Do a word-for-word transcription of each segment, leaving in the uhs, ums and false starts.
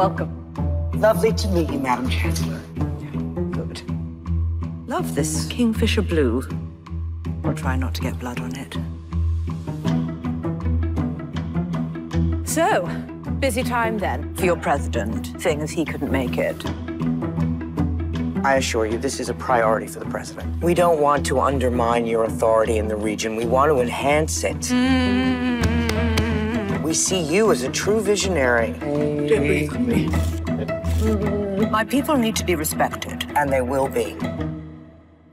Welcome. Lovely to meet you, Madam Chancellor. Good. Love this Kingfisher blue. I'll try not to get blood on it. So, busy time then for your president, seeing as he couldn't make it. I assure you, this is a priority for the president. We don't want to undermine your authority in the region. We want to enhance it. Mm. We see you as a true visionary. Mm. My people need to be respected. And they will be.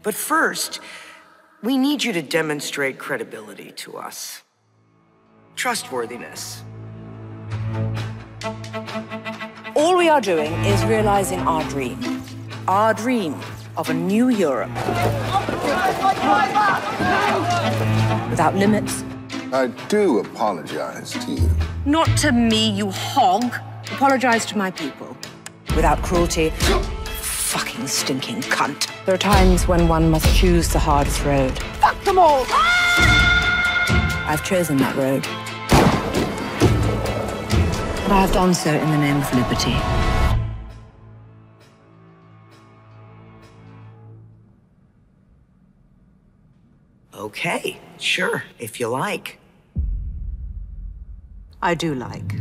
But first, we need you to demonstrate credibility to us. Trustworthiness. All we are doing is realizing our dream. Our dream of a new Europe. Without limits. I do apologize to you. Not to me, you hog. Apologize to my people. Without cruelty. Fucking stinking cunt. There are times when one must choose the hardest road. Fuck them all! I've chosen that road. But I have done so in the name of liberty. Okay, sure, if you like. I do like.